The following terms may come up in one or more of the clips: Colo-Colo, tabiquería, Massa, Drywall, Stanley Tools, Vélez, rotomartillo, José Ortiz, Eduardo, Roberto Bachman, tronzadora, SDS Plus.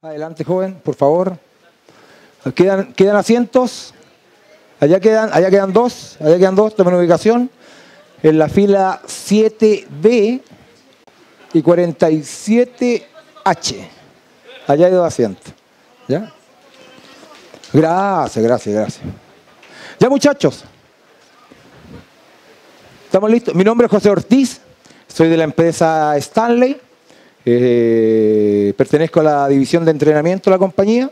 Adelante, joven, por favor. Quedan asientos. Allá quedan dos. Allá quedan dos. Tomen ubicación. En la fila 7B y 47H. Allá hay dos asientos. ¿Ya? Gracias. Ya, muchachos. ¿Estamos listos? Mi nombre es José Ortiz. Soy de la empresa Stanley. Pertenezco a la división de entrenamiento de la compañía.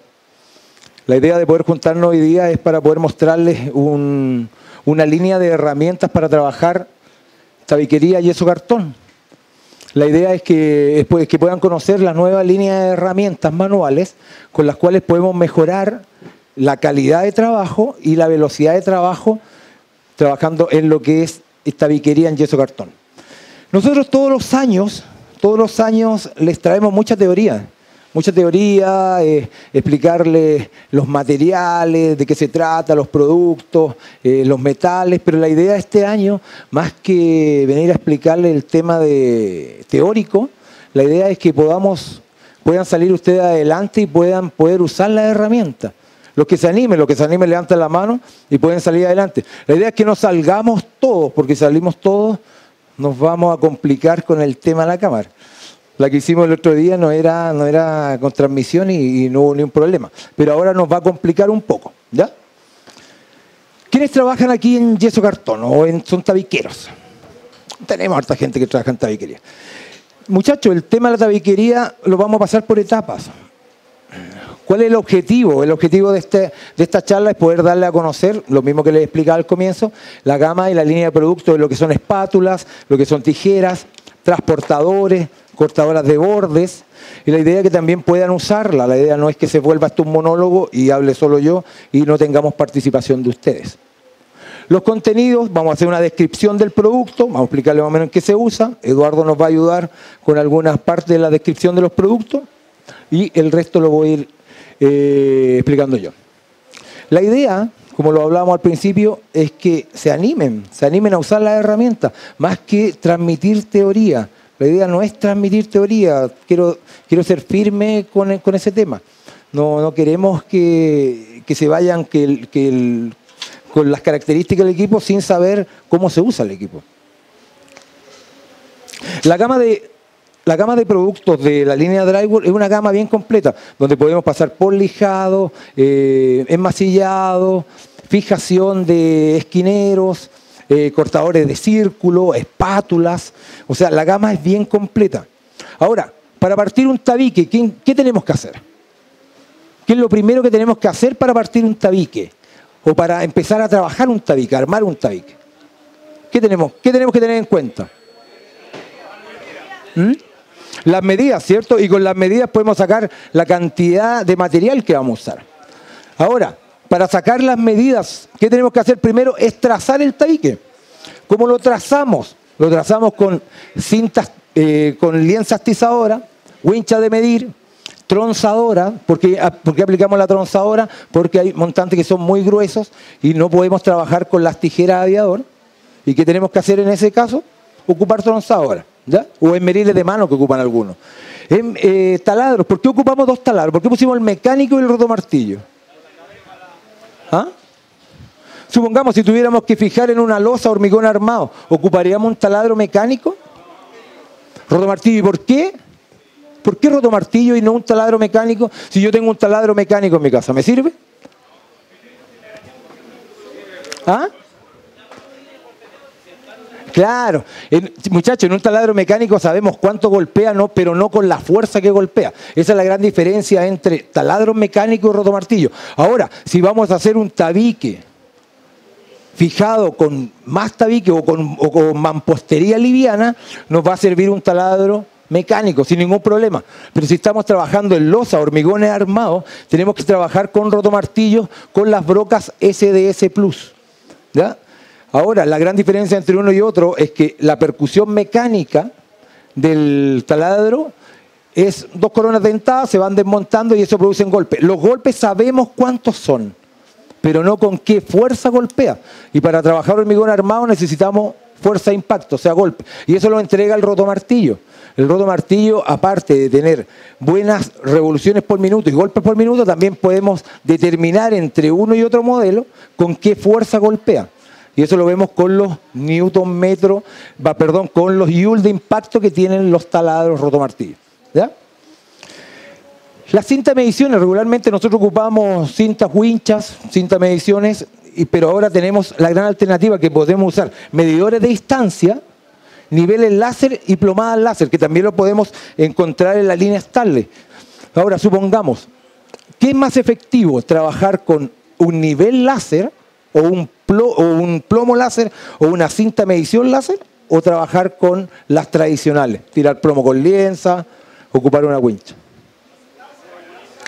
La idea de poder juntarnos hoy día es para poder mostrarles una línea de herramientas para trabajar tabiquería, yeso, cartón. La idea es que puedan conocer las nuevas líneas de herramientas manuales con las cuales podemos mejorar la calidad de trabajo y la velocidad de trabajo trabajando en lo que es tabiquería en yeso, cartón. Nosotros todos los años les traemos mucha teoría, explicarles los materiales, de qué se trata, los productos, los metales, pero la idea de este año, más que venir a explicarles el tema teórico, la idea es que puedan salir ustedes adelante y puedan poder usar las herramientas. Los que se animen levantan la mano y pueden salir adelante. La idea es que no salgamos todos, porque si salimos todos, nos vamos a complicar con el tema de la cámara. La que hicimos el otro día no era con transmisión y no hubo ningún problema. Pero ahora nos va a complicar un poco, ¿ya? ¿Quiénes trabajan aquí en yeso cartón o son tabiqueros? Tenemos harta gente que trabaja en tabiquería. Muchachos, el tema de la tabiquería lo vamos a pasar por etapas. ¿Cuál es el objetivo? El objetivo de esta charla es poder darle a conocer, lo mismo que les explicaba al comienzo, la gama y la línea de productos de lo que son espátulas, lo que son tijeras, transportadores, cortadoras de bordes. Y la idea es que también puedan usarla. La idea no es que se vuelva hasta un monólogo y hable solo yo y no tengamos participación de ustedes. Los contenidos, vamos a hacer una descripción del producto, vamos a explicarle más o menos en qué se usa. Eduardo nos va a ayudar con algunas partes de la descripción de los productos y el resto lo voy a ir explicando yo. La idea, como lo hablábamos al principio, es que se animen a usar las herramientas, más que transmitir teoría. La idea no es transmitir teoría, quiero ser firme con ese tema. No queremos que se vayan con las características del equipo sin saber cómo se usa el equipo. La gama de productos de la línea Drywall es una gama bien completa, donde podemos pasar por lijado, enmasillado, fijación de esquineros, cortadores de círculo, espátulas. O sea, la gama es bien completa. Ahora, para partir un tabique, ¿qué tenemos que hacer? ¿Qué es lo primero que tenemos que hacer para partir un tabique? O para empezar a trabajar un tabique, a armar un tabique. ¿Qué tenemos que tener en cuenta? Las medidas, ¿cierto? Y con las medidas podemos sacar la cantidad de material que vamos a usar. Ahora, para sacar las medidas, ¿qué tenemos que hacer primero? Es trazar el tabique. ¿Cómo lo trazamos? Lo trazamos con cintas, con lienzas tizadoras, winchas de medir, tronzadora. ¿Por qué aplicamos la tronzadora? Porque hay montantes que son muy gruesos y no podemos trabajar con las tijeras de aviador. ¿Y qué tenemos que hacer en ese caso? Ocupar tronzadora. ¿Ya? O esmeriles de mano que ocupan algunos. Taladros, ¿por qué ocupamos dos taladros? ¿Por qué pusimos el mecánico y el rotomartillo? ¿Ah? Supongamos, si tuviéramos que fijar en una losa hormigón armado, ¿ocuparíamos un taladro mecánico? ¿Rotomartillo? ¿Y por qué? ¿Por qué rotomartillo y no un taladro mecánico? Si yo tengo un taladro mecánico en mi casa, ¿me sirve? ¿Ah? Claro, muchachos, en un taladro mecánico sabemos cuánto golpea, no, pero no con la fuerza que golpea. Esa es la gran diferencia entre taladro mecánico y rotomartillo. Ahora, si vamos a hacer un tabique fijado con más tabique o con mampostería liviana, nos va a servir un taladro mecánico sin ningún problema. Pero si estamos trabajando en losa, hormigones armados, tenemos que trabajar con rotomartillos, con las brocas SDS Plus, ¿ya? Ahora, la gran diferencia entre uno y otro es que la percusión mecánica del taladro es dos coronas dentadas, se van desmontando y eso produce un golpe. Los golpes sabemos cuántos son, pero no con qué fuerza golpea. Y para trabajar hormigón armado necesitamos fuerza de impacto, o sea, golpe. Y eso lo entrega el rotomartillo. El roto martillo, aparte de tener buenas revoluciones por minuto y golpes por minuto, también podemos determinar entre uno y otro modelo con qué fuerza golpea. Y eso lo vemos con los joules de impacto que tienen los taladros rotomartillos. ¿Ya? Las cintas de mediciones, regularmente nosotros ocupamos cintas winchas, cintas de mediciones, pero ahora tenemos la gran alternativa que podemos usar medidores de distancia, niveles láser y plomadas láser, que también lo podemos encontrar en la línea Stanley. Ahora, supongamos, ¿qué es más efectivo? ¿Trabajar con un nivel láser o un plomo láser o una cinta de medición láser, o trabajar con las tradicionales, tirar plomo con lienza, ocupar una wincha?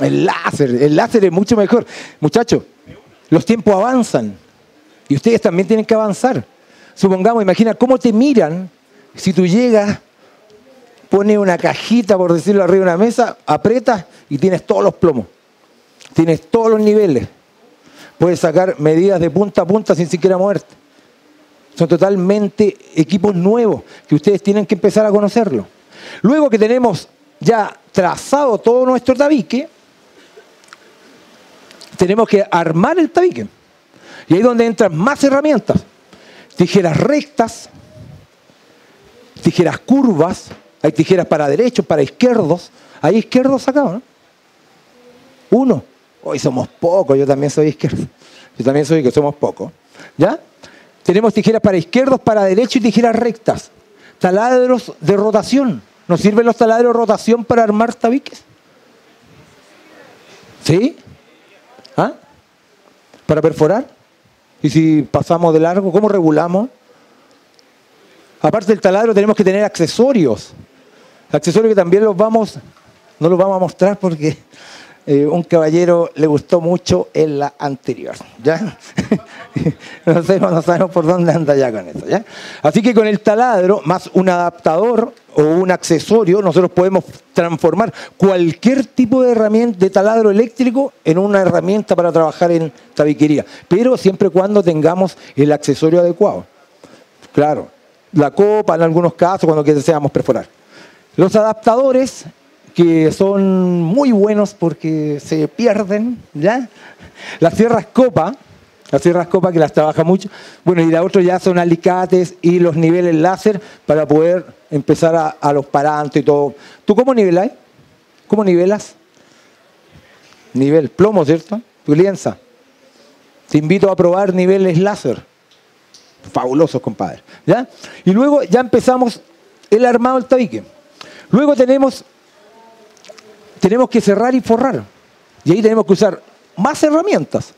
El láser es mucho mejor. Muchachos, los tiempos avanzan y ustedes también tienen que avanzar. Supongamos, imagina cómo te miran si tú llegas, pones una cajita, por decirlo, arriba de una mesa, aprietas y tienes todos los plomos, tienes todos los niveles. Puedes sacar medidas de punta a punta sin siquiera moverte. Son totalmente equipos nuevos que ustedes tienen que empezar a conocerlo. Luego que tenemos ya trazado todo nuestro tabique, tenemos que armar el tabique. Y ahí es donde entran más herramientas. Tijeras rectas, tijeras curvas, hay tijeras para derechos, para izquierdos. ¿Hay izquierdos acá, no? Uno. Hoy somos pocos, yo también soy izquierdo. Yo también soy que somos pocos. ¿Ya? Tenemos tijeras para izquierdos, para derechos y tijeras rectas. Taladros de rotación. ¿Nos sirven los taladros de rotación para armar tabiques? ¿Sí? ¿Ah? ¿Para perforar? ¿Y si pasamos de largo? ¿Cómo regulamos? Aparte del taladro tenemos que tener accesorios. Accesorios que también no los vamos a mostrar porque... un caballero le gustó mucho en la anterior, ¿ya? No sabemos por dónde anda ya con esto, ¿ya? Así que con el taladro, más un adaptador o un accesorio, nosotros podemos transformar cualquier tipo de herramienta de taladro eléctrico en una herramienta para trabajar en tabiquería, pero siempre y cuando tengamos el accesorio adecuado. Claro, la copa en algunos casos cuando deseamos perforar. Los adaptadores... que son muy buenos porque se pierden, ¿ya? Las sierras copa que las trabaja mucho. Bueno, y la otra ya son alicates y los niveles láser para poder empezar a los parantes y todo. ¿Tú cómo nivelas? ¿Cómo nivelas? Nivel, plomo, ¿cierto? Tu lienza. Te invito a probar niveles láser. Fabulosos, compadre, ¿ya? Y luego ya empezamos el armado del tabique. Luego tenemos que cerrar y forrar. Y ahí tenemos que usar más herramientas,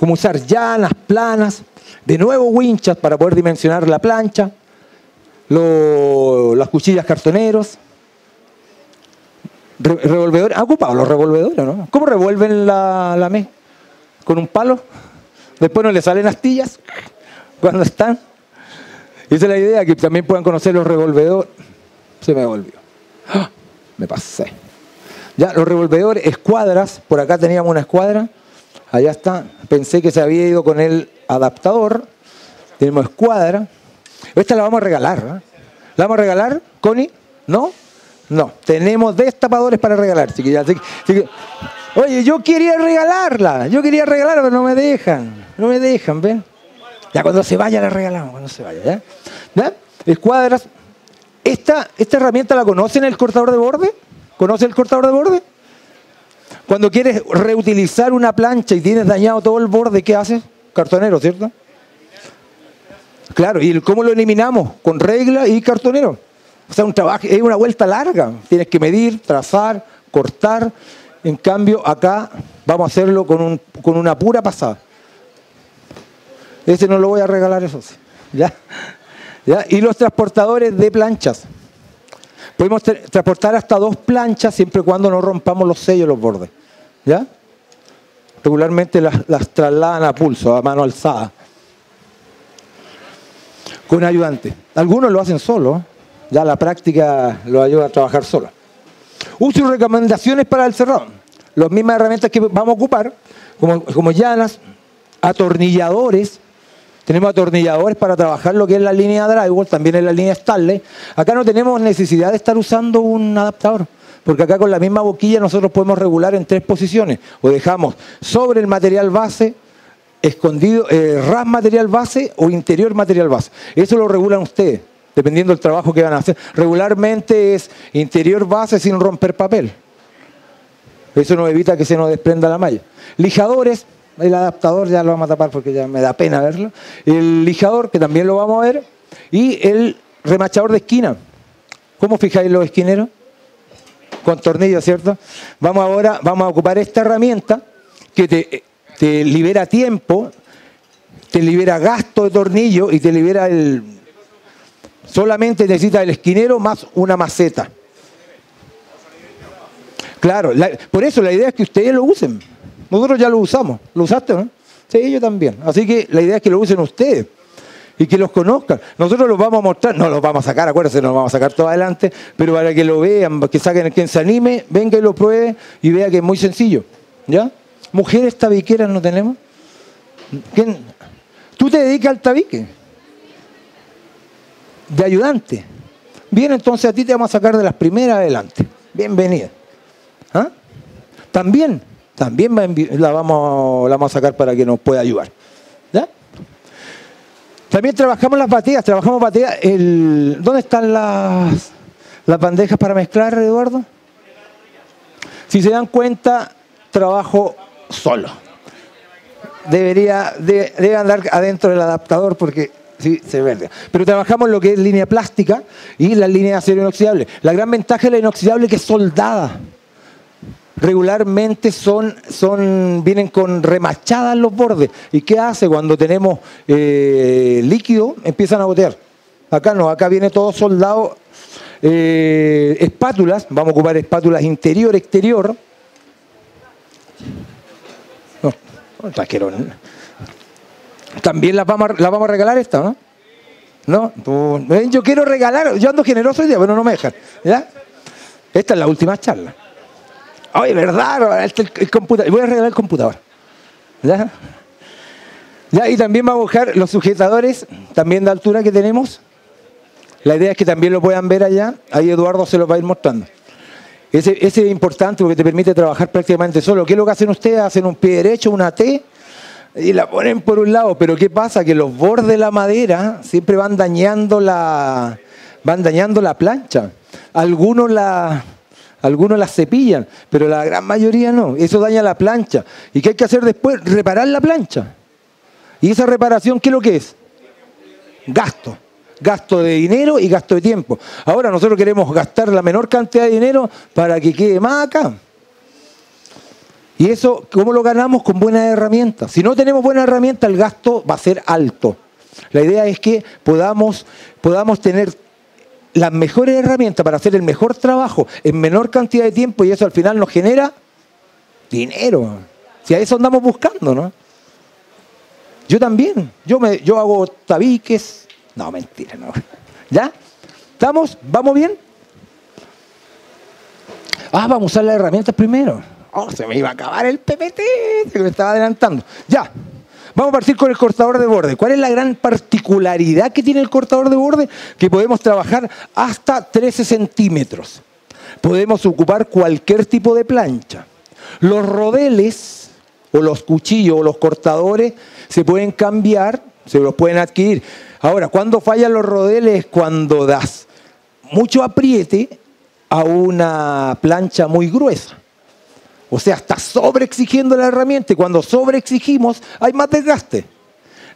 como usar llanas, planas, de nuevo winchas para poder dimensionar la plancha, las cuchillas cartoneros, revolvedores. ¿Han ocupado los revolvedores, no? ¿Cómo revuelven la mesa? ¿Con un palo? Después no le salen astillas cuando están. Esa es la idea, que también puedan conocer los revolvedores. Se me volvió. ¡Ah! Me pasé. Ya, los revolvedores, escuadras, por acá teníamos una escuadra, allá está, pensé que se había ido con el adaptador, tenemos escuadra, esta la vamos a regalar, ¿eh? ¿La vamos a regalar, Connie? ¿No? No, tenemos destapadores para regalar, así que, oye, yo quería regalarla, pero no me dejan, ¿ven? Ya cuando se vaya la regalamos, cuando se vaya, ¿ya? ¿Ya? Escuadras, ¿esta herramienta la conocen, el cortador de borde? ¿Conoce el cortador de borde? Cuando quieres reutilizar una plancha y tienes dañado todo el borde, ¿qué haces? Cartonero, ¿cierto? Claro, ¿y cómo lo eliminamos? Con regla y cartonero. O sea, es una vuelta larga. Tienes que medir, trazar, cortar. En cambio, acá vamos a hacerlo con una pura pasada. Ese no lo voy a regalar, eso sí. ¿Ya? ¿Ya? Y los transportadores de planchas. Podemos transportar hasta 2 planchas siempre y cuando no rompamos los sellos, los bordes. ¿Ya? Regularmente las trasladan a pulso, a mano alzada. Con ayudante. Algunos lo hacen solo, ¿eh? Ya la práctica los ayuda a trabajar sola. Uso y recomendaciones para el cerrado. Las mismas herramientas que vamos a ocupar, como llanas, atornilladores, Tenemos atornilladores para trabajar lo que es la línea Drywall, también en la línea Stanley. Acá no tenemos necesidad de estar usando un adaptador, porque acá con la misma boquilla nosotros podemos regular en 3 posiciones. O dejamos sobre el material base, escondido, ras material base o interior material base. Eso lo regulan ustedes, dependiendo del trabajo que van a hacer. Regularmente es interior base sin romper papel. Eso nos evita que se nos desprenda la malla. Lijadores, el adaptador ya lo vamos a tapar porque ya me da pena verlo. El lijador, que también lo vamos a ver. Y el remachador de esquina. ¿Cómo fijáis los esquineros? Con tornillos, ¿cierto? Vamos a ocupar esta herramienta que te libera tiempo, te libera gasto de tornillo y te libera el... Solamente necesitas el esquinero más una maceta. Claro, por eso la idea es que ustedes lo usen. Nosotros ya lo usamos. ¿Lo usaste, no? Sí, yo también. Así que la idea es que lo usen ustedes y que los conozcan. Nosotros los vamos a mostrar, no los vamos a sacar, acuérdense, no los vamos a sacar todo adelante, pero para que lo vean, que saquen, quien se anime, venga y lo pruebe y vea que es muy sencillo. ¿Ya? ¿Mujeres tabiqueras no tenemos? ¿Quién? ¿Tú te dedicas al tabique? De ayudante. Bien, entonces a ti te vamos a sacar de las primeras adelante. Bienvenida. ¿Ah? También la vamos a sacar para que nos pueda ayudar. ¿Ya? También trabajamos las bateas, ¿dónde están las bandejas para mezclar, Eduardo? Si se dan cuenta, trabajo solo. Debe andar adentro del adaptador porque sí, se verde. Pero trabajamos lo que es línea plástica y la línea de acero inoxidable. La gran ventaja de la inoxidable es que es soldada. Regularmente vienen con remachadas los bordes. ¿Y qué hace cuando tenemos líquido? Empiezan a gotear. Acá no, acá viene todo soldado. Espátulas, vamos a ocupar espátulas interior, exterior. No, trajeron. También las vamos a regalar esta, ¿no? ¿No? Ven, yo quiero regalar, yo ando generoso hoy día, pero no me dejan. ¿Ya? Esta es la última charla. Ay, ¿verdad? El computador. Voy a regalar el computador. ¿Ya? ¿Ya? Y también vamos a buscar los sujetadores, también de altura que tenemos. La idea es que también lo puedan ver allá. Ahí Eduardo se los va a ir mostrando. Ese es importante porque te permite trabajar prácticamente solo. ¿Qué es lo que hacen ustedes? Hacen un pie derecho, una T, y la ponen por un lado. Pero ¿qué pasa? Que los bordes de la madera siempre van dañando la plancha. Algunos las cepillan, pero la gran mayoría no. Eso daña la plancha. ¿Y qué hay que hacer después? Reparar la plancha. ¿Y esa reparación qué es lo que es? Gasto. Gasto de dinero y gasto de tiempo. Ahora nosotros queremos gastar la menor cantidad de dinero para que quede más acá. ¿Y eso cómo lo ganamos? Con buenas herramientas. Si no tenemos buena herramienta, el gasto va a ser alto. La idea es que podamos tener las mejores herramientas para hacer el mejor trabajo en menor cantidad de tiempo, y eso al final nos genera dinero. Si a eso andamos buscando, ¿no? Yo también. Yo hago tabiques. No, mentira, no. ¿Ya? ¿Estamos? ¿Vamos bien? Ah, vamos a usar las herramientas primero. Oh, se me iba a acabar el PPT, se me estaba adelantando. Ya. Vamos a partir con el cortador de borde. ¿Cuál es la gran particularidad que tiene el cortador de borde? Que podemos trabajar hasta 13 centímetros. Podemos ocupar cualquier tipo de plancha. Los rodeles, o los cuchillos, o los cortadores, se pueden cambiar, se los pueden adquirir. Ahora, ¿cuándo fallan los rodeles? Cuando das mucho apriete a una plancha muy gruesa. O sea, está sobreexigiendo la herramienta, y cuando sobreexigimos hay más desgaste.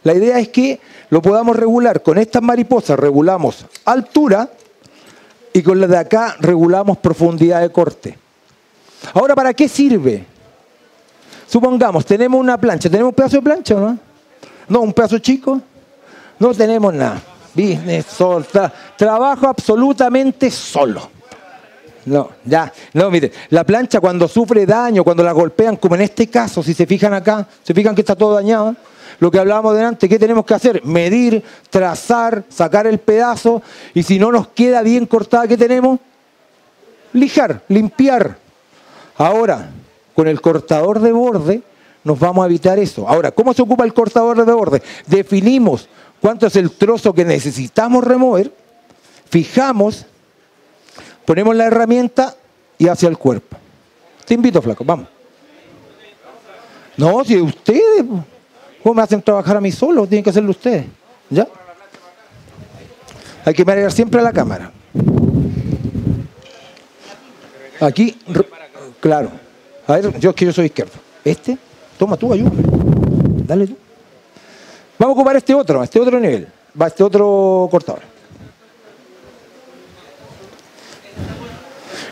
La idea es que lo podamos regular. Con estas mariposas regulamos altura y con las de acá regulamos profundidad de corte. Ahora, ¿para qué sirve? Supongamos, tenemos una plancha. ¿Tenemos un pedazo de plancha o no? No, un pedazo chico. No tenemos nada. Business, sol, trabajo absolutamente solo. No, ya, no, mire, la plancha cuando sufre daño, cuando la golpean, como en este caso, si se fijan acá, se fijan que está todo dañado, lo que hablábamos delante, ¿qué tenemos que hacer? Medir, trazar, sacar el pedazo, y si no nos queda bien cortada, ¿qué tenemos? Lijar, limpiar. Ahora, con el cortador de borde, nos vamos a evitar eso. Ahora, ¿cómo se ocupa el cortador de borde? Definimos cuánto es el trozo que necesitamos remover, fijamos, ponemos la herramienta y hacia el cuerpo. Te invito, flaco, vamos. No, si ustedes, ¿cómo me hacen trabajar a mí solo? Tienen que hacerlo ustedes, ¿ya? Hay que mirar siempre a la cámara. Aquí, claro. A ver, yo es que yo soy izquierdo. Este, toma tú, ayúdame. Dale tú. Vamos a ocupar este otro nivel. Va este otro cortador.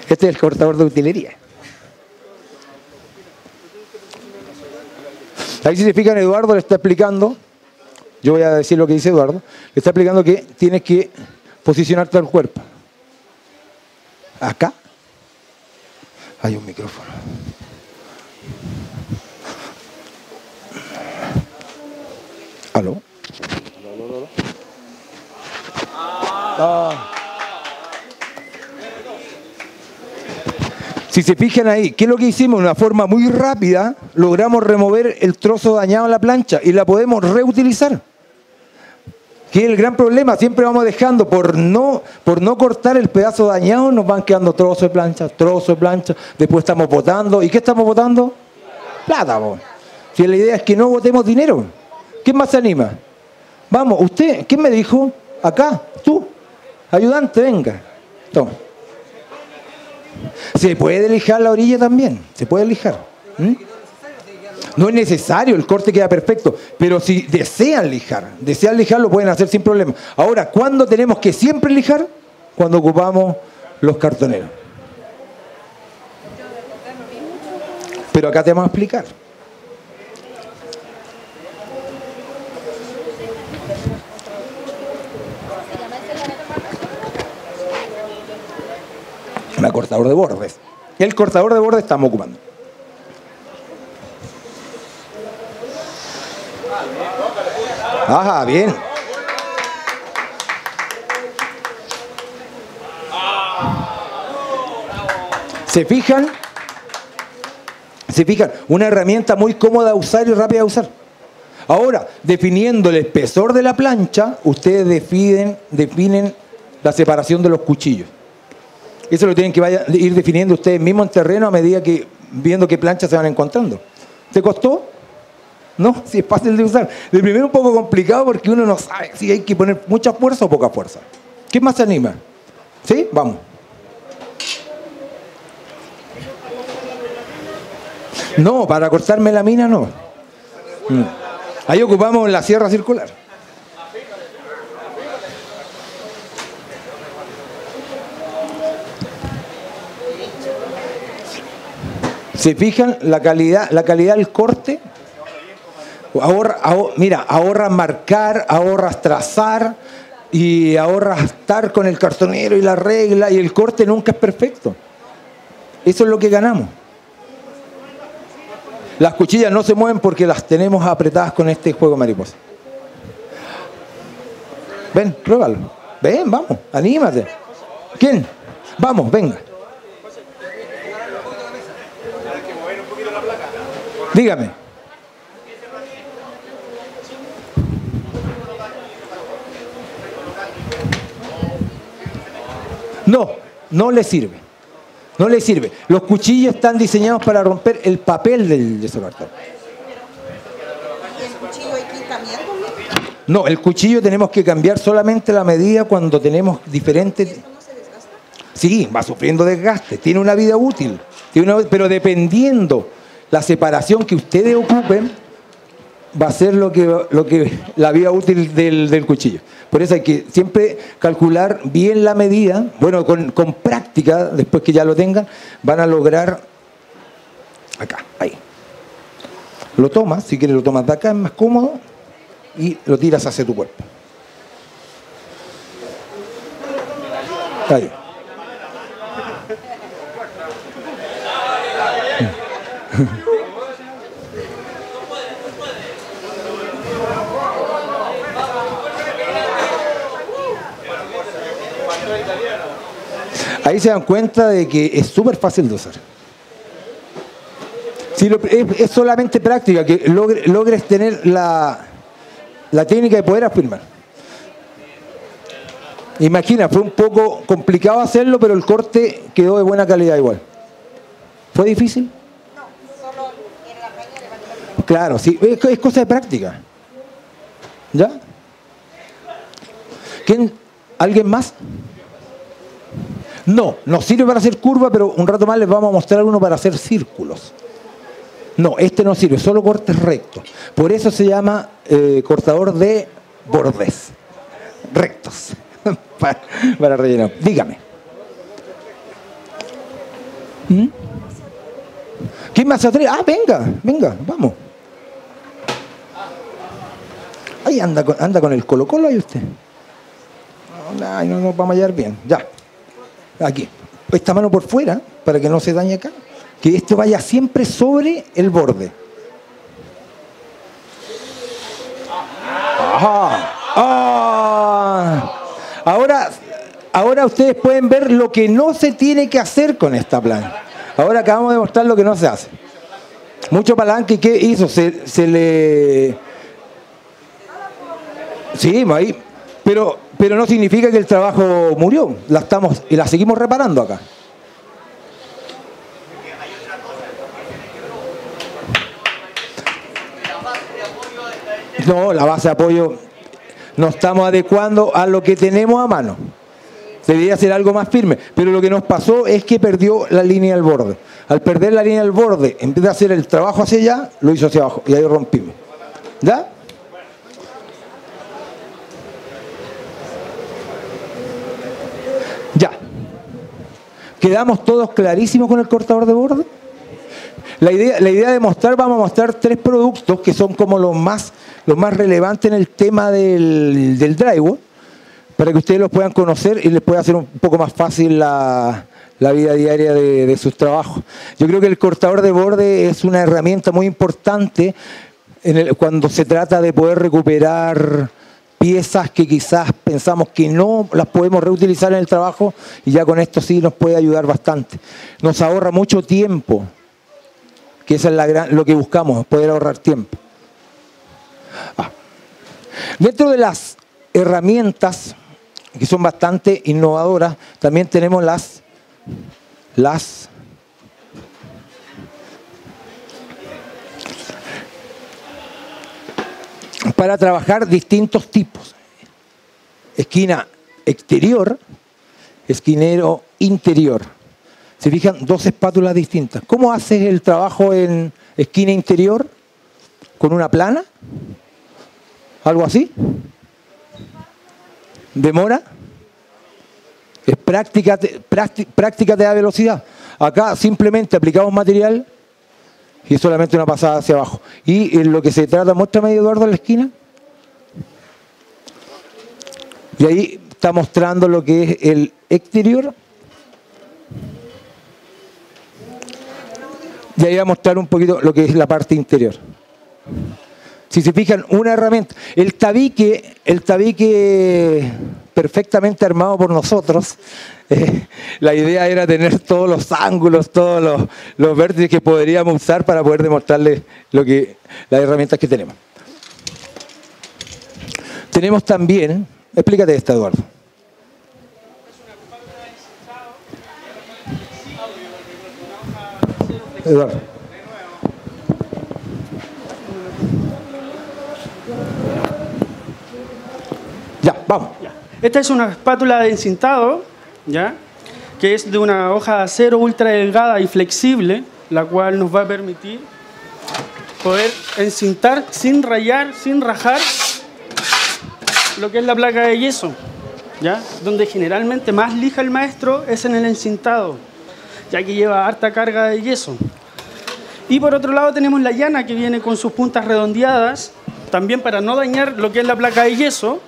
Este es el cortador de utilería. Ahí si se fijan, Eduardo le está explicando, yo voy a decir lo que dice Eduardo, le está explicando que tienes que posicionarte al cuerpo. Acá hay un micrófono. ¿Aló? ¿Aló? Ah. Si se fijan ahí, ¿qué es lo que hicimos? De una forma muy rápida, logramos remover el trozo dañado en la plancha y la podemos reutilizar. Que es el gran problema, siempre vamos dejando, por no cortar el pedazo dañado, nos van quedando trozos de plancha, después estamos botando. ¿Y qué estamos botando? Plata, vos. Si la idea es que no botemos dinero. ¿Quién más se anima? Vamos, usted, ¿quién me dijo? Acá, tú, ayudante, venga. Toma. Se puede lijar la orilla también, se puede lijar. ¿Mm? No es necesario, el corte queda perfecto, pero si desean lijar lo pueden hacer sin problema. Ahora, ¿cuándo tenemos que siempre lijar? Cuando ocupamos los cartoneros. Pero acá te vamos a explicar. Un cortador de bordes. El cortador de bordes estamos ocupando. Ajá, bien. ¿Se fijan? ¿Se fijan? Una herramienta muy cómoda de usar y rápida de usar. Ahora, definiendo el espesor de la plancha, ustedes definen la separación de los cuchillos. Eso lo tienen que ir definiendo ustedes mismos en terreno a medida que viendo qué planchas se van encontrando. ¿Te costó? No, si es fácil de usar. De primero un poco complicado porque uno no sabe si hay que poner mucha fuerza o poca fuerza. ¿Qué más se anima? ¿Sí? Vamos. No, para cortar melamina no. Ahí ocupamos la sierra circular. ¿Se fijan la calidad del corte? Mira, ahorras marcar, ahorras trazar y ahorras estar con el cartonero y la regla, y el corte nunca es perfecto. Eso es lo que ganamos. Las cuchillas no se mueven porque las tenemos apretadas con este juego mariposa. Ven, pruébalo. Ven, vamos, anímate. ¿Quién? Vamos, venga. Dígame. No, no le sirve. No le sirve. Los cuchillos están diseñados para romper el papel del desolador. ¿Y el cuchillo hay que ir cambiando? No, el cuchillo tenemos que cambiar solamente la medida cuando tenemos diferentes... ¿Y eso no se desgasta? Sí, va sufriendo desgaste. Tiene una vida útil. Pero dependiendo... La separación que ustedes ocupen va a ser lo que la vida útil del cuchillo. Por eso hay que siempre calcular bien la medida. Bueno, con práctica, después que ya lo tengan, van a lograr acá, ahí. Lo tomas, si quieres lo tomas de acá, es más cómodo, y lo tiras hacia tu cuerpo. Ahí. Ahí se dan cuenta de que es súper fácil de usar. Si lo, es solamente práctica, que logres tener la técnica de poder afirmar. Imagina, fue un poco complicado hacerlo, pero el corte quedó de buena calidad igual. ¿Fue difícil? No, solo en la caña levanté. Claro, sí, es cosa de práctica. ¿Ya? ¿Quién? ¿Alguien más? No, nos sirve para hacer curva, pero un rato más les vamos a mostrar uno para hacer círculos. No, este no sirve, solo cortes rectos. Por eso se llama cortador de bordes. Rectos. Para rellenar. Dígame. ¿Mm? ¿Quién más se atreve? Ah, venga, venga, vamos. Ahí anda con el Colo-Colo ahí usted. Ay, no nos vamos a hallar bien. Ya. Aquí. Esta mano por fuera, para que no se dañe acá. Que esto vaya siempre sobre el borde. Ajá. ¡Ah! Ahora ustedes pueden ver lo que no se tiene que hacer con esta plancha. Ahora acabamos de mostrar lo que no se hace. Mucho palanque. ¿Y qué hizo? Sí, ahí. Pero no significa que el trabajo murió. La seguimos reparando acá. No, la base de apoyo no estamos adecuando a lo que tenemos a mano. Debería ser algo más firme. Pero lo que nos pasó es que perdió la línea del borde. Al perder la línea del borde, en vez de hacer el trabajo hacia allá, lo hizo hacia abajo. Y ahí rompimos. ¿Ya? Ya. ¿Quedamos todos clarísimos con el cortador de borde? La idea de mostrar, vamos a mostrar tres productos que son como los más relevantes en el tema del drywall, para que ustedes los puedan conocer y les pueda hacer un poco más fácil la vida diaria de sus trabajos. Yo creo que el cortador de borde es una herramienta muy importante cuando se trata de poder recuperar piezas que quizás pensamos que no las podemos reutilizar en el trabajo, y ya con esto sí nos puede ayudar bastante. Nos ahorra mucho tiempo, que eso es lo que buscamos, poder ahorrar tiempo. Dentro de las herramientas, que son bastante innovadoras, también tenemos para trabajar distintos tipos. Esquina exterior, esquinero interior. Se fijan, dos espátulas distintas. ¿Cómo haces el trabajo en esquina interior? ¿Con una plana? ¿Algo así? ¿Demora? Es práctica te da velocidad. Acá simplemente aplicamos material y es solamente una pasada hacia abajo. Y en lo que se trata, muéstrame, Eduardo, en la esquina. Y ahí está mostrando lo que es el exterior. Y ahí va a mostrar un poquito lo que es la parte interior. Si se fijan, una herramienta. El tabique perfectamente armado por nosotros. La idea era tener todos los ángulos, todos los vértices que podríamos usar para poder demostrarles las herramientas que tenemos. Tenemos también... Explícate esta, Eduardo. Eduardo. Ya, vamos. Esta es una espátula de encintado, ¿ya? Que es de una hoja de acero ultra delgada y flexible, la cual nos va a permitir poder encintar sin rayar, sin rajar lo que es la placa de yeso, ¿ya? Donde generalmente más lija el maestro es en el encintado, ya que lleva harta carga de yeso. Y por otro lado tenemos la llana, que viene con sus puntas redondeadas, también para no dañar lo que es la placa de yeso,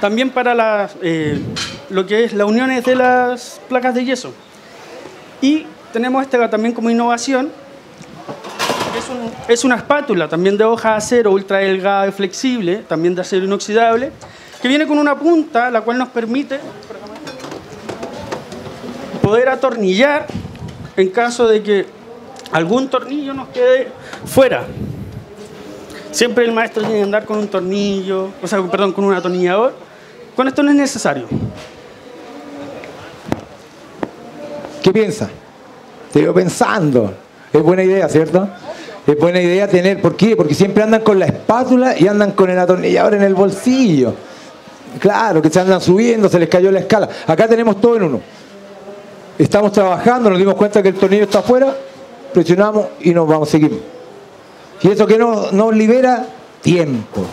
también para lo que es las uniones de las placas de yeso. Y tenemos esta también como innovación, es una espátula también de hoja de acero ultra delgada y flexible, también de acero inoxidable, que viene con una punta la cual nos permite poder atornillar en caso de que algún tornillo nos quede fuera. Siempre el maestro tiene que andar con un tornillo, o sea, perdón, con un atornillador. Con esto no es necesario. ¿Qué piensa? Te veo pensando. Es buena idea, ¿cierto? Es buena idea tener, ¿por qué? Porque siempre andan con la espátula y andan con el atornillador en el bolsillo. Claro, que se andan subiendo, se les cayó la escala. Acá tenemos todo en uno. Estamos trabajando, nos dimos cuenta que el tornillo está afuera, presionamos y nos vamos a seguir. Y eso que nos libera tiempo.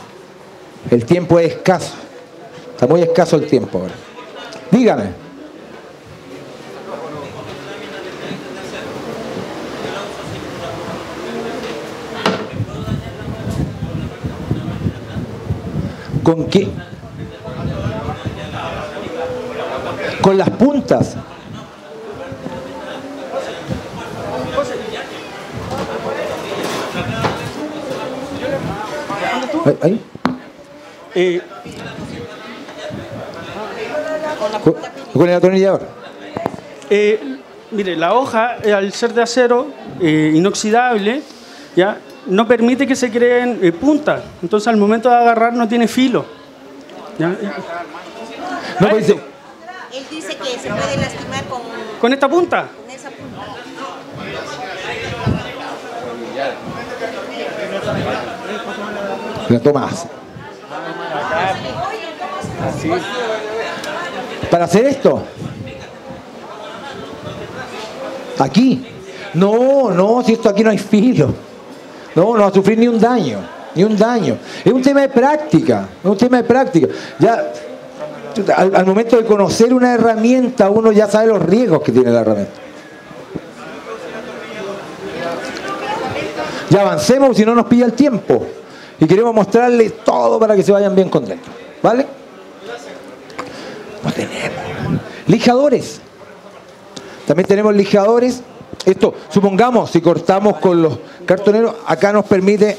El tiempo es escaso. Está muy escaso el tiempo ahora. Dígame. ¿Con qué? Con las puntas. ¿Ahí? Con el atornillador. Mire, la hoja, al ser de acero inoxidable, ¿ya? No permite que se creen puntas. Entonces, al momento de agarrar, no tiene filo. ¿Ya? No, pues, él dice que se puede lastimar con... ¿Con esta punta? Con esa punta. La tomas. Para hacer esto. Aquí. No, no, si esto aquí no hay filo. No, no va a sufrir ni un daño, ni un daño. Es un tema de práctica, es un tema de práctica. Ya, al momento de conocer una herramienta, uno ya sabe los riesgos que tiene la herramienta. Ya avancemos, si no nos pilla el tiempo. Y queremos mostrarles todo para que se vayan bien contentos. ¿Vale? No tenemos. Lijadores. También tenemos lijadores. Esto, supongamos, si cortamos con los cartoneros, acá nos permite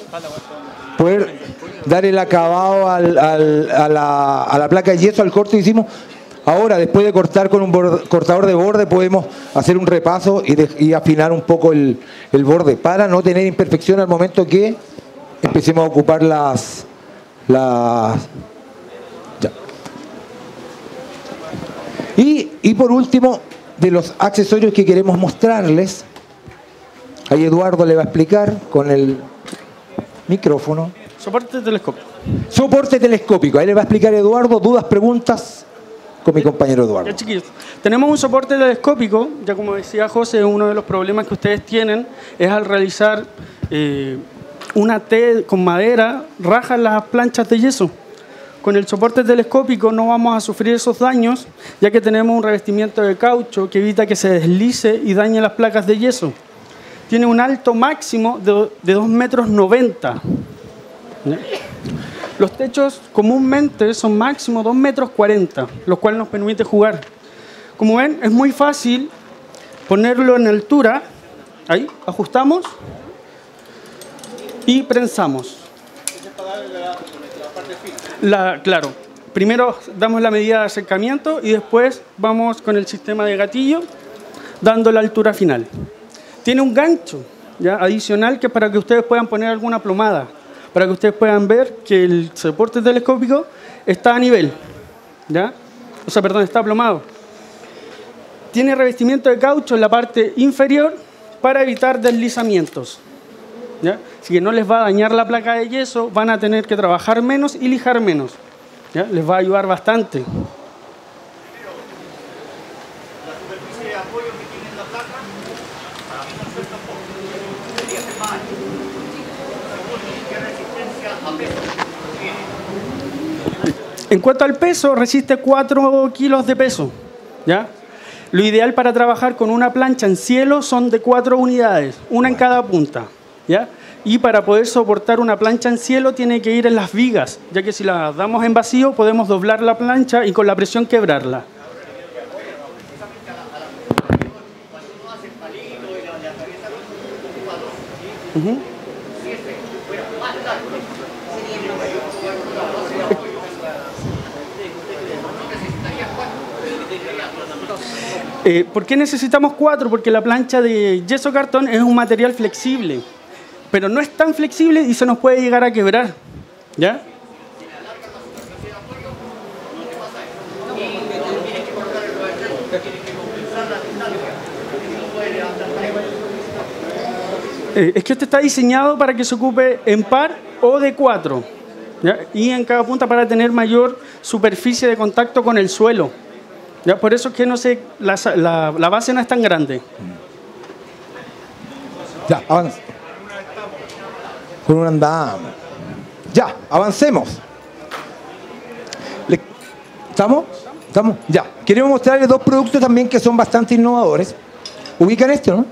poder dar el acabado a la placa de yeso, al corte que hicimos. Ahora, después de cortar con un cortador de borde, podemos hacer un repaso y afinar un poco el borde para no tener imperfección al momento que empecemos a ocupar las. Y por último, de los accesorios que queremos mostrarles, ahí Eduardo le va a explicar con el micrófono. Soporte telescópico. Soporte telescópico. Ahí le va a explicar Eduardo. Dudas, preguntas con mi compañero Eduardo. Ya, chiquillos, tenemos un soporte telescópico. Ya como decía José, uno de los problemas que ustedes tienen es al realizar una T con madera, rajan las planchas de yeso. Con el soporte telescópico no vamos a sufrir esos daños, ya que tenemos un revestimiento de caucho que evita que se deslice y dañe las placas de yeso. Tiene un alto máximo de 2,90 metros. Los techos comúnmente son máximo 2,40 metros, lo cual nos permite jugar. Como ven, es muy fácil ponerlo en altura. Ahí, ajustamos y prensamos. Claro, primero damos la medida de acercamiento y después vamos con el sistema de gatillo dando la altura final. Tiene un gancho, ¿ya? Adicional, que para que ustedes puedan poner alguna plomada, para que ustedes puedan ver que el soporte telescópico está a nivel, ¿ya? O sea, perdón, está aplomado. Tiene revestimiento de caucho en la parte inferior para evitar deslizamientos. ¿Ya? Así que no les va a dañar la placa de yeso, van a tener que trabajar menos y lijar menos. ¿Ya? Les va a ayudar bastante. En cuanto al peso, resiste 4 kilos de peso. ¿Ya? Lo ideal para trabajar con una plancha en cielo son de 4 unidades, una en cada punta. ¿Ya? Y para poder soportar una plancha en cielo tiene que ir en las vigas, ya que si la damos en vacío podemos doblar la plancha y con la presión quebrarla. Uh-huh. ¿Por qué necesitamos 4? Porque la plancha de yeso cartón es un material flexible, pero no es tan flexible y se nos puede llegar a quebrar, ¿ya? Es que este está diseñado para que se ocupe en par o de 4, ¿ya? Y en cada punta para tener mayor superficie de contacto con el suelo, ¿ya? Por eso es que no se, la base no es tan grande. Ya, avancemos. Con un andame. Ya, avancemos. ¿Estamos? ¿Estamos? Ya. Queremos mostrarles 2 productos también que son bastante innovadores. Ubican esto, ¿no?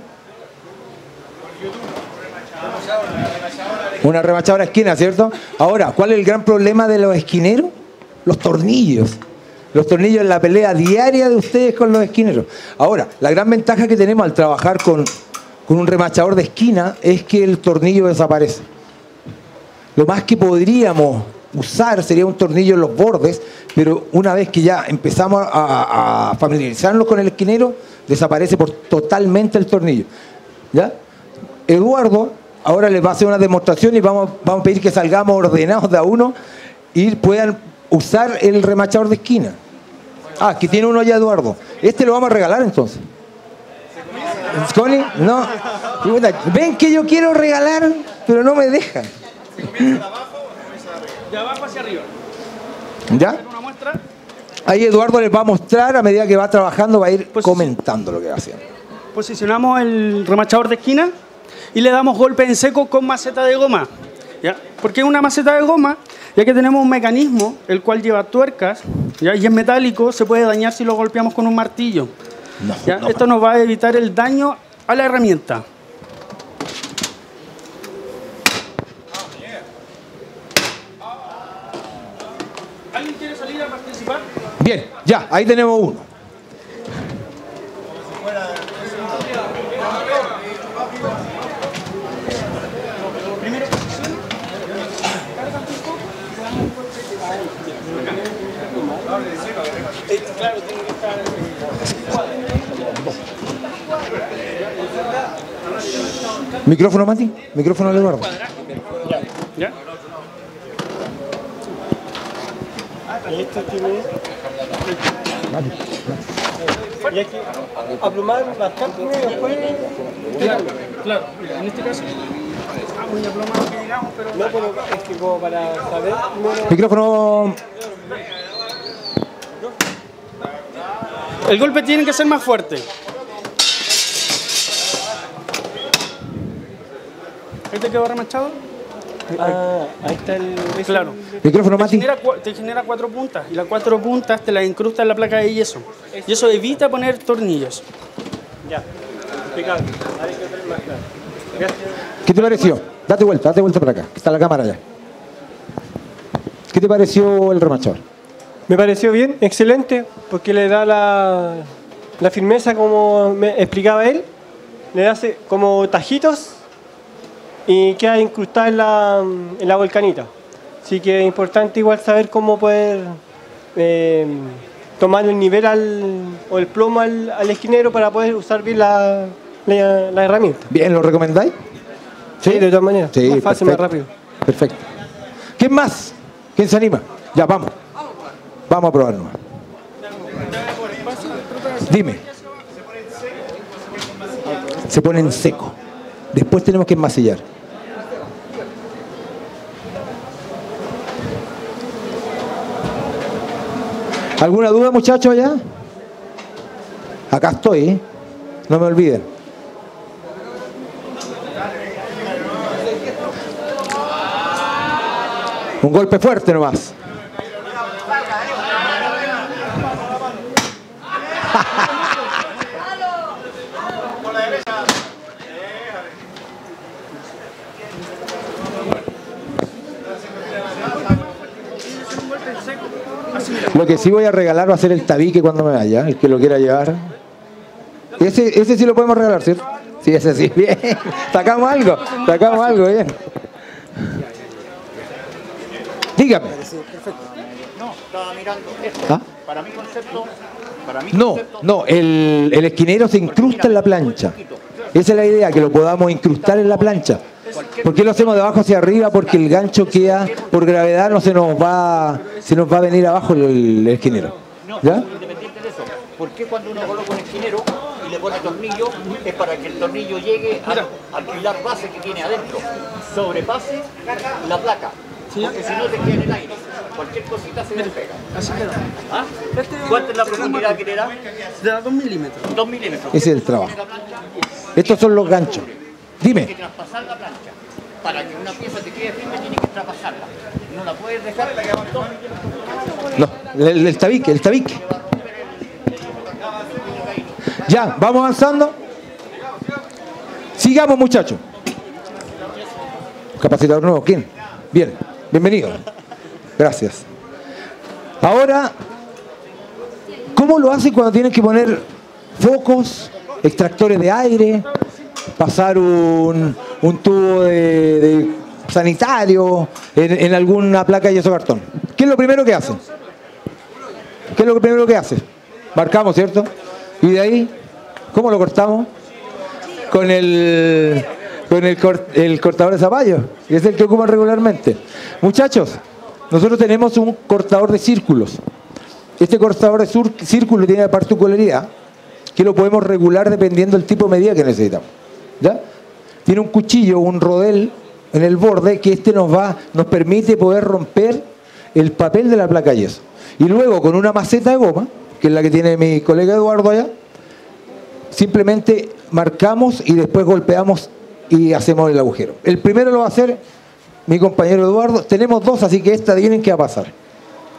Una remachadora de esquina, ¿cierto? Ahora, ¿cuál es el gran problema de los esquineros? Los tornillos. Los tornillos en la pelea diaria de ustedes con los esquineros. Ahora, la gran ventaja que tenemos al trabajar con un remachador de esquina es que el tornillo desaparece. Lo más que podríamos usar sería un tornillo en los bordes, pero una vez que ya empezamos a familiarizarnos con el esquinero, desaparece totalmente el tornillo. ¿Ya? Eduardo ahora les va a hacer una demostración y vamos a pedir que salgamos ordenados de a uno y puedan usar el remachador de esquina. Ah, aquí tiene uno ya, Eduardo. Este lo vamos a regalar entonces. ¿Connie? No. Ven que yo quiero regalar, pero no me dejan. De abajo hacia arriba. ¿Ya? Ahí Eduardo les va a mostrar a medida que va trabajando, va a ir comentando lo que va haciendo. Posicionamos el remachador de esquina y le damos golpe en seco con maceta de goma. ¿Ya? ¿Por qué una maceta de goma? Ya que tenemos un mecanismo el cual lleva tuercas, ¿ya? Y es metálico, se puede dañar si lo golpeamos con un martillo. No, ¿ya? No, esto nos va a evitar el daño a la herramienta. ¿Alguien quiere salir a participar? Bien, ya, ahí tenemos uno. Como si fuera... Claro, tiene que estar en... Micrófono, Mati. Micrófono, Eduardo. ¿Ya? Este tiene... Y hay que aplumar bastante y después... Claro, en este caso... Ah, muy aplumado que llegamos, pero... No, pero es que como para saber... Micrófono... El golpe tiene que ser más fuerte. ¿Ahí te quedó remachado? Ah, ahí está el... Claro. Micrófono, Mati. Te genera 4 puntas. Y las 4 puntas te las incrusta en la placa de yeso. Y eso evita poner tornillos. Ya. Explicado. Hay que tener más claro. Gracias. ¿Qué te pareció? Date vuelta para acá. Está la cámara ya. ¿Qué te pareció el remachador? Me pareció bien, excelente, porque le da la firmeza como me explicaba él, le hace como tajitos y queda incrustada en la volcanita. Así que es importante igual saber cómo poder tomar el nivel o el plomo al esquinero para poder usar bien la herramienta. Bien, ¿lo recomendáis? Sí, de todas maneras, sí, más fácil, perfecto, más rápido. Perfecto. ¿Quién más? ¿Quién se anima? Ya, vamos. Vamos a probar nomás. Dime. Se pone en seco. Después tenemos que enmasillar. ¿Alguna duda, muchachos, allá? Acá estoy, ¿eh? No me olviden. Un golpe fuerte nomás. Lo que sí voy a regalar va a ser el tabique cuando me vaya, el que lo quiera llevar. Ese sí lo podemos regalar, ¿cierto? Sí, ese sí. Bien. Sacamos algo, bien. Dígame. Perfecto. No, estaba mirando. ¿Ah? Para mi concepto... No, el esquinero se incrusta en la plancha. Esa es la idea, que lo podamos incrustar en la plancha. ¿Por qué lo hacemos de abajo hacia arriba? Porque el gancho queda, por gravedad no se nos va a venir abajo el esquinero. ¿Ya? Independiente de eso, ¿por qué cuando uno coloca un esquinero y le pone tornillo es para que el tornillo llegue al pilar base que tiene adentro? Sobrepase la placa. Porque si no te queda en el aire, cualquier cosita se despega. Así queda. ¿Ah? ¿Cuánta es la profundidad que le da? Le da 2 milímetros. 2 milímetros. Ese es el trabajo. Estos son los ganchos. Dime. Hay que traspasar la plancha. Para que una pieza te quede firme, tiene que traspasarla. No la puedes dejar. No, el tabique, el tabique. Ya, vamos avanzando. Sigamos, muchachos. Capacitador nuevo, ¿quién? Bien. Bienvenido. Gracias. Ahora, ¿cómo lo hacen cuando tienen que poner focos, extractores de aire, pasar un tubo de sanitario en alguna placa de yeso cartón? ¿Qué es lo primero que hacen? ¿Qué es lo primero que hacen? Marcamos, ¿cierto? Y de ahí, ¿cómo lo cortamos? Con el cortador de zapallo. Es el que ocupan regularmente. Muchachos, nosotros tenemos un cortador de círculos. Este cortador de círculos tiene la particularidad que lo podemos regular dependiendo del tipo de medida que necesitamos. ¿Ya? Tiene un cuchillo, un rodel en el borde que este nos permite poder romper el papel de la placa de yeso. Y luego con una maceta de goma, que es la que tiene mi colega Eduardo allá, simplemente marcamos y después golpeamos y hacemos el agujero. El primero lo va a hacer mi compañero Eduardo. Tenemos dos, así que esta tienen que pasar.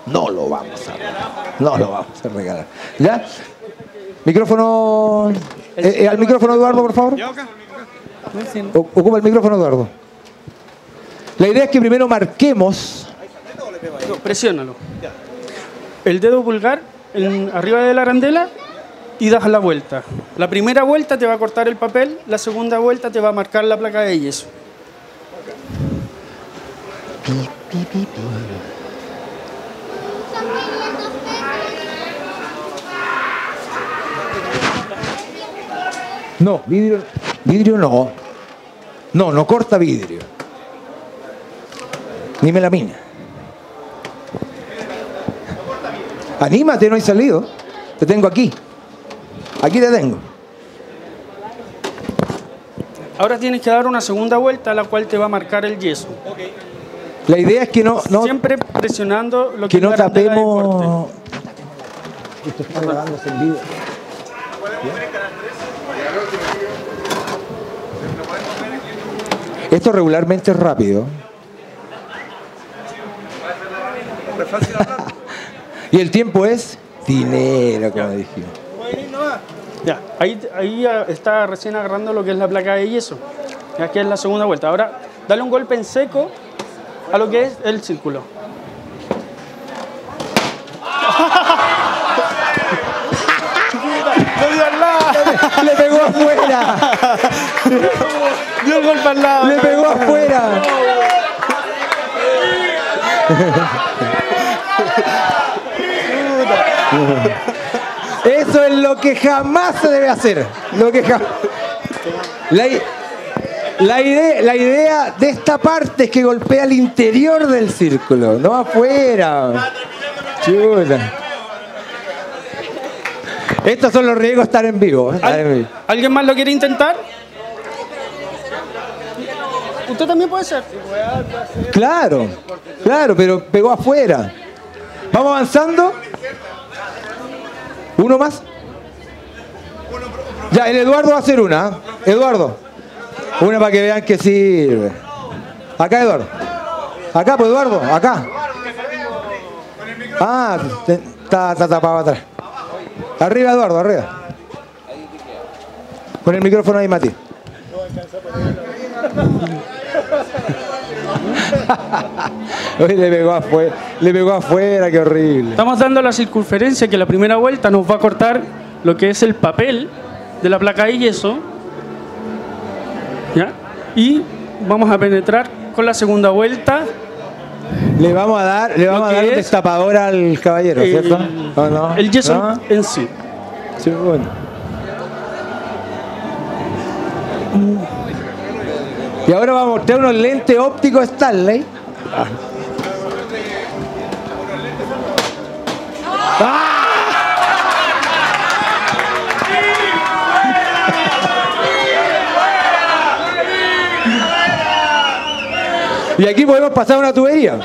No lo vamos a regalar. No lo vamos a regalar. ¿Ya? Micrófono... al micrófono Eduardo, por favor. Ocupa el micrófono Eduardo. La idea es que primero marquemos... No, presiónalo. El dedo pulgar arriba de la arandela y das la vuelta. La primera vuelta te va a cortar el papel, la segunda vuelta te va a marcar la placa de yeso. No, vidrio no. No, no corta vidrio. Ni melamina. Anímate, no he salido. Te tengo aquí. Aquí te tengo. Ahora tienes que dar una segunda vuelta, la cual te va a marcar el yeso. Okay. La idea es que no siempre presionando lo que no tapemos. Esto está grabándose en vivo. Esto regularmente es rápido. Y el tiempo es dinero, como dijimos. Ya, ahí está recién agarrando lo que es la placa de yeso. Aquí es la segunda vuelta. Ahora, dale un golpe en seco a lo que es el círculo. ¡Le pegó afuera! ¡Dio el golpe al lado! ¡Le pegó afuera! Eso es lo que jamás se debe hacer. Lo que la idea de esta parte es que golpea al interior del círculo, no afuera. Chula. Estos son los riesgos de estar en vivo. ¿Alguien más lo quiere intentar? Usted también puede ser. Claro, claro, pero pegó afuera. Vamos avanzando. ¿Uno más? Ya, el Eduardo va a hacer una, ¿eh? Eduardo, una para que vean que sirve. Acá, Eduardo. Acá, pues, Eduardo, acá. Ah, está tapado atrás. Arriba, Eduardo, arriba. Con el micrófono ahí, Mati. Hoy le pegó afuera, qué horrible. Estamos dando la circunferencia que la primera vuelta nos va a cortar lo que es el papel de la placa de yeso. ¿Ya? Y vamos a penetrar con la segunda vuelta Le vamos a dar un destapador al caballero, ¿cierto? ¿O no? El yeso, ¿no? En sí. Sí, bueno. Y ahora vamos a mostrar unos lentes ópticos Stanley. Ah. ¡Ah! Y aquí podemos pasar una tubería.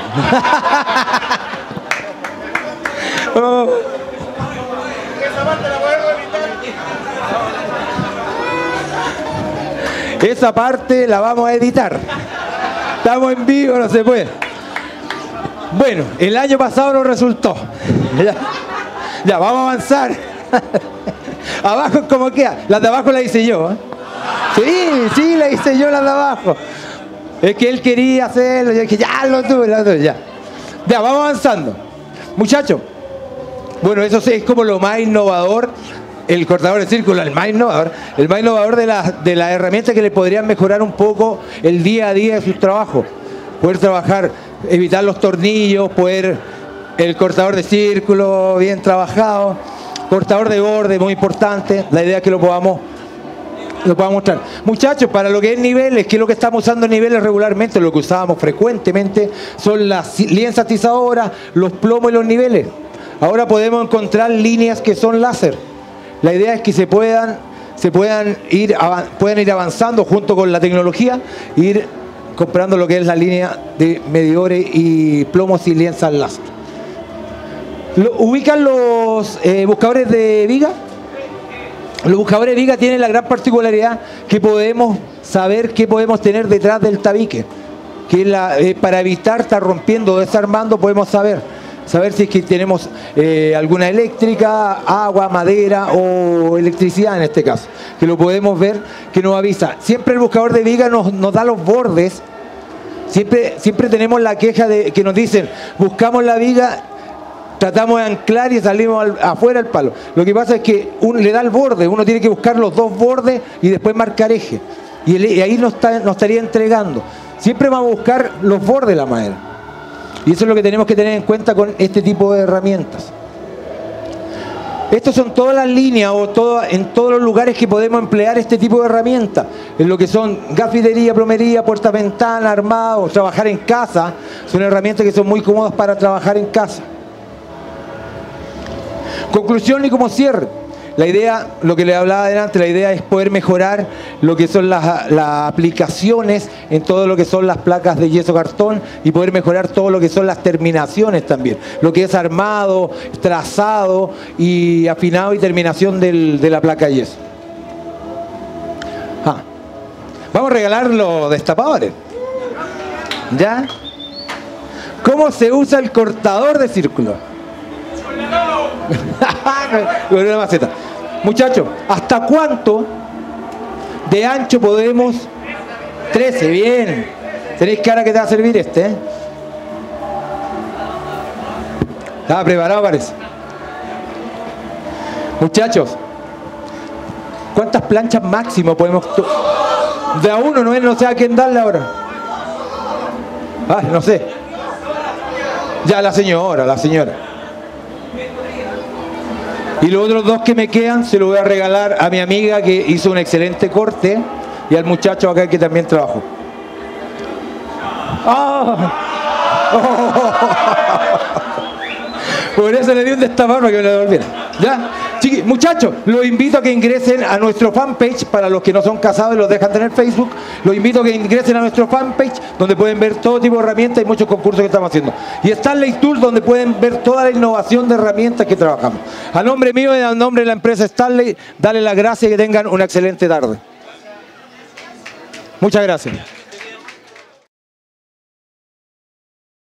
Oh. Esa parte la vamos a editar. Estamos en vivo, no se puede. Bueno, el año pasado no resultó. Ya vamos a avanzar. Abajo como queda. Las de abajo las hice yo, ¿eh? Sí, las hice yo, las de abajo. Es que él quería hacerlo, yo dije, ya lo tuve, ya. Ya, vamos avanzando. Muchachos, bueno, eso sí, es como lo más innovador, el cortador de círculo, el más innovador de las herramientas que le podrían mejorar un poco el día a día de sus trabajos. Poder trabajar, evitar los tornillos, el cortador de círculo bien trabajado, cortador de borde, muy importante, la idea es que lo podamos mostrar. Muchachos, para lo que es niveles, que es lo que estamos usando en niveles regularmente, lo que usábamos frecuentemente son las lienzas tizadoras, los plomos y los niveles. Ahora podemos encontrar líneas que son láser. La idea es que puedan ir avanzando junto con la tecnología, ir comprando lo que es la línea de medidores y plomos y lienzas láser. ¿Ubican los buscadores de viga? Los buscadores de viga tienen la gran particularidad que podemos saber qué podemos tener detrás del tabique, que para evitar estar rompiendo o desarmando podemos saber si es que tenemos alguna eléctrica, agua, madera o electricidad en este caso, que lo podemos ver, que nos avisa. Siempre el buscador de viga nos da los bordes, siempre tenemos la queja de que nos dicen, buscamos la viga, tratamos de anclar y salimos afuera del palo. Lo que pasa es que uno le da el borde, uno tiene que buscar los dos bordes y después marcar eje. Y ahí nos estaría entregando. Siempre vamos a buscar los bordes de la madera. Y eso es lo que tenemos que tener en cuenta con este tipo de herramientas. Estas son todas las líneas en todos los lugares que podemos emplear este tipo de herramientas. En lo que son gasfitería, plomería, puertas, ventanas, armados, trabajar en casa. Son herramientas que son muy cómodas para trabajar en casa. Conclusión y como cierre, la idea, lo que le hablaba adelante, la idea es poder mejorar lo que son las aplicaciones en todo lo que son las placas de yeso cartón y poder mejorar todo lo que son las terminaciones también, lo que es armado, trazado y afinado y terminación de la placa de yeso. Ah. Vamos a regalar los destapadores. ¿Ya? ¿Cómo se usa el cortador de círculo? Con una maceta. Muchachos, ¿hasta cuánto de ancho podemos? 13, bien. Tenéis cara que te va a servir este, ¿eh? Estaba preparado, parece. Muchachos, ¿cuántas planchas máximo podemos? De a uno, no sé a quién darle ahora. Ah, no sé. Ya la señora. Y los otros dos que me quedan se los voy a regalar a mi amiga que hizo un excelente corte y al muchacho acá que también trabajó. ¡Oh! ¡Oh! Por eso le di un destapador para que me lo devolviera. ¿Ya? Muchachos, los invito a que ingresen a nuestro fanpage, para los que no son casados y los dejan tener Facebook, los invito a que ingresen a nuestro fanpage, donde pueden ver todo tipo de herramientas y muchos concursos que estamos haciendo. Y Stanley Tools, donde pueden ver toda la innovación de herramientas que trabajamos. A nombre mío y a nombre de la empresa Stanley, dale las gracias y que tengan una excelente tarde. Muchas gracias.